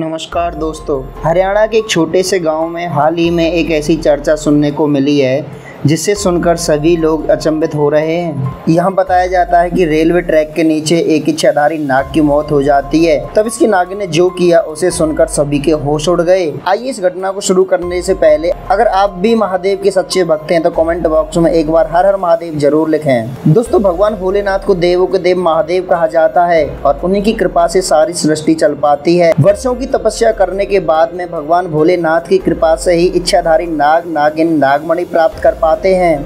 नमस्कार दोस्तों, हरियाणा के एक छोटे से गांव में हाल ही में एक ऐसी चर्चा सुनने को मिली है जिसे सुनकर सभी लोग अचंभित हो रहे हैं। यहाँ बताया जाता है कि रेलवे ट्रैक के नीचे एक इच्छिया धारी नाग की मौत हो जाती है। तब इसकी नागिन ने जो किया उसे सुनकर सभी के होश उड़ गए। आइए इस घटना को शुरू करने से पहले अगर आप भी महादेव के सच्चे भक्त हैं तो कमेंट बॉक्स में एक बार हर हर महादेव जरूर लिखें। दोस्तों, भगवान भोलेनाथ को देवों के देव महादेव कहा जाता है और उन्हीं की कृपा से सारी सृष्टि चल पाती है। वर्षों की तपस्या करने के बाद में भगवान भोलेनाथ की कृपा से ही इच्छाधारी नाग नागिन नागमणि प्राप्त कर पाते हैं।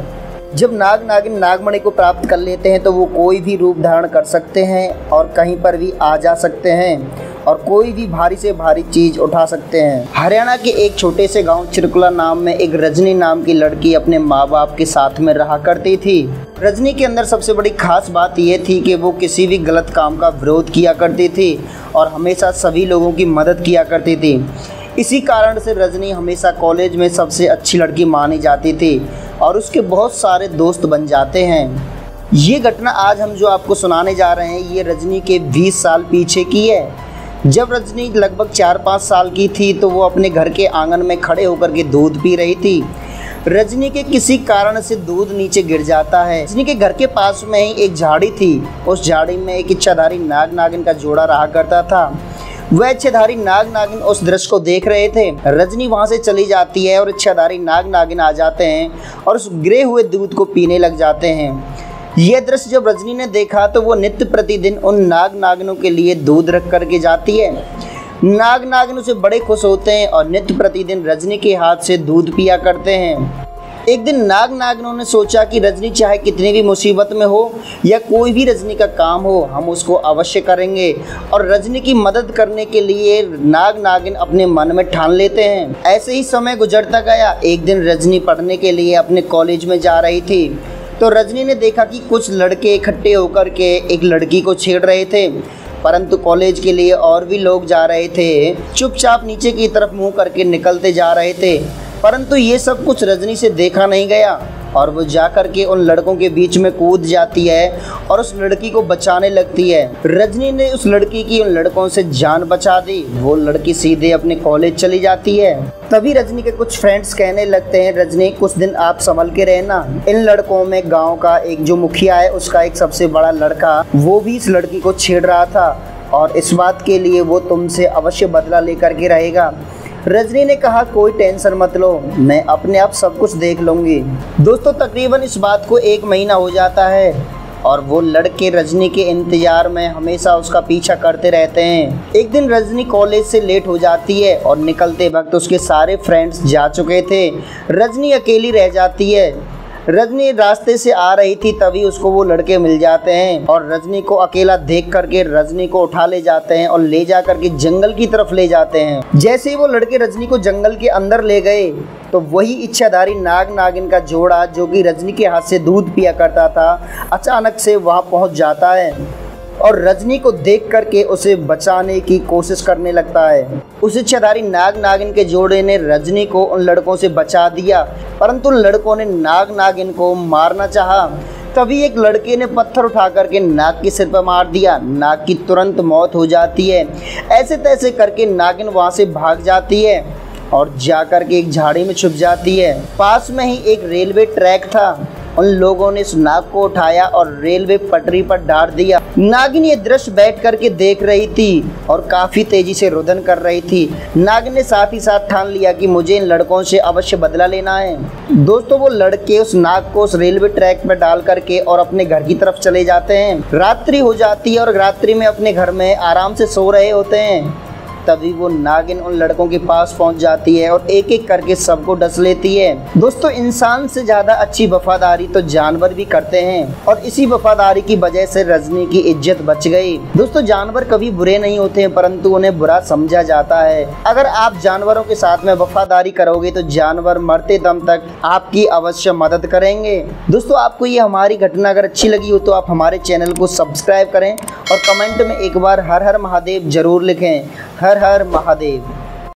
जब नाग नागिन नागमणि को प्राप्त कर लेते हैं तो वो कोई भी रूप धारण कर सकते हैं और कहीं पर भी आ जा सकते हैं और कोई भी भारी से भारी चीज उठा सकते हैं। हरियाणा के एक छोटे से गांव चिरकुला नाम में एक रजनी नाम की लड़की अपने माँ बाप के साथ में रहा करती थी। रजनी के अंदर सबसे बड़ी खास बात यह थी कि वो किसी भी गलत काम का विरोध किया करती थी और हमेशा सभी लोगों की मदद किया करती थी। इसी कारण से रजनी हमेशा कॉलेज में सबसे अच्छी लड़की मानी जाती थी और उसके बहुत सारे दोस्त बन जाते हैं। ये घटना आज हम जो आपको सुनाने जा रहे हैं ये रजनी के 20 साल पीछे की है। जब रजनी लगभग 4-5 साल की थी तो वो अपने घर के आंगन में खड़े होकर के दूध पी रही थी। रजनी के किसी कारण से दूध नीचे गिर जाता है। रजनी के घर के पास में ही एक झाड़ी थी। उस झाड़ी में एक इच्छाधारी नाग नागिन का जोड़ा रहा करता था। वह इच्छाधारी नाग नागिन उस दृश्य को देख रहे थे। रजनी वहां से चली जाती है और इच्छाधारी नाग नागिन आ जाते हैं और उस गिरे हुए दूध को पीने लग जाते हैं। यह दृश्य जब रजनी ने देखा तो वो नित्य प्रतिदिन उन नाग नागिनों के लिए दूध रख करके जाती है। नाग नागिनों से बड़े खुश होते हैं और नित्य प्रतिदिन रजनी के हाथ से दूध पिया करते हैं। एक दिन नाग नागिनों ने सोचा कि रजनी चाहे कितनी भी मुसीबत में हो या कोई भी रजनी का काम हो हम उसको अवश्य करेंगे। और रजनी की मदद करने के लिए नाग नागिन अपने मन में ठान लेते हैं। ऐसे ही समय गुजरता गया। एक दिन रजनी पढ़ने के लिए अपने कॉलेज में जा रही थी तो रजनी ने देखा कि कुछ लड़के इकट्ठे होकर के एक लड़की को छेड़ रहे थे, परंतु कॉलेज के लिए और भी लोग जा रहे थे। चुपचाप नीचे की तरफ मुँह करके निकलते जा रहे थे, परंतु ये सब कुछ रजनी से देखा नहीं गया और वो जाकर के उन लड़कों के बीच में कूद जाती है और उस लड़की को बचाने लगती है। रजनी ने उस लड़की की उन लड़कों से जान बचा दी। वो लड़की सीधे अपने कॉलेज चली जाती है। तभी रजनी के कुछ फ्रेंड्स कहने लगते हैं, रजनी कुछ दिन आप संभल के रहना। इन लड़कों में गाँव का एक जो मुखिया है उसका एक सबसे बड़ा लड़का वो भी इस लड़की को छेड़ रहा था और इस बात के लिए वो तुमसे अवश्य बदला लेकर के रहेगा। रजनी ने कहा, कोई टेंशन मत लो, मैं अपने आप सब कुछ देख लूँगी। दोस्तों, तकरीबन इस बात को 1 महीना हो जाता है और वो लड़के रजनी के इंतज़ार में हमेशा उसका पीछा करते रहते हैं। एक दिन रजनी कॉलेज से लेट हो जाती है और निकलते वक्त उसके सारे फ्रेंड्स जा चुके थे। रजनी अकेली रह जाती है। रजनी रास्ते से आ रही थी तभी उसको वो लड़के मिल जाते हैं और रजनी को अकेला देख करके रजनी को उठा ले जाते हैं और ले जा करके जंगल की तरफ ले जाते हैं। जैसे ही वो लड़के रजनी को जंगल के अंदर ले गए तो वही इच्छाधारी नाग नागिन का जोड़ा जो कि रजनी के हाथ से दूध पिया करता था अचानक से वहाँ पहुँच जाता है और रजनी को देख करके उसे बचाने की कोशिश करने लगता है। उस इच्छाधारी नाग नागिन के जोड़े ने रजनी को उन लड़कों से बचा दिया, परंतु लड़कों ने नाग नागिन को मारना चाहा। तभी एक लड़के ने पत्थर उठा करके नाग के सिर पर मार दिया। नाग की तुरंत मौत हो जाती है। ऐसे तैसे करके नागिन वहाँ से भाग जाती है और जा करके एक झाड़ी में छुप जाती है। पास में ही एक रेलवे ट्रैक था। उन लोगों ने इस नाग को उठाया और रेलवे पटरी पर डाल दिया। नागिन ये दृश्य बैठ करके देख रही थी और काफी तेजी से रोदन कर रही थी। नागिन ने साथ ही साथ ठान लिया कि मुझे इन लड़कों से अवश्य बदला लेना है। दोस्तों, वो लड़के उस नाग को उस रेलवे ट्रैक पर डाल करके और अपने घर की तरफ चले जाते हैं। रात्रि हो जाती है और रात्रि में अपने घर में आराम से सो रहे होते हैं। तभी वो नागिन उन लड़कों के पास पहुंच जाती है और एक एक करके सबको डस लेती है। दोस्तों, इंसान से ज़्यादा अच्छी वफादारी तो जानवर भी करते हैं और इसी वफादारी की वजह से रजनी की इज्जत बच गई। दोस्तों, जानवर कभी बुरे नहीं होते हैं, परंतु उन्हें बुरा समझा जाता है। अगर आप जानवरों के साथ में वफादारी करोगे तो जानवर मरते दम तक आपकी अवश्य मदद करेंगे। दोस्तों, आपको ये हमारी घटना अगर अच्छी लगी हो तो आप हमारे चैनल को सब्सक्राइब करें और कमेंट में एक बार हर हर महादेव जरूर लिखें। हर हर महादेव।